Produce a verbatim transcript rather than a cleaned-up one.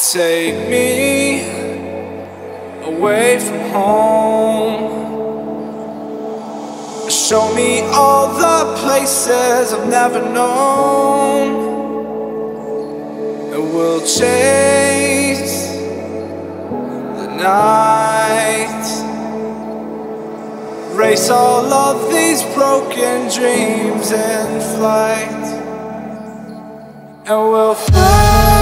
Take me away from home. Show me all the places I've never known. And we'll chase the night, race all of these broken dreams in flight. And we'll fly.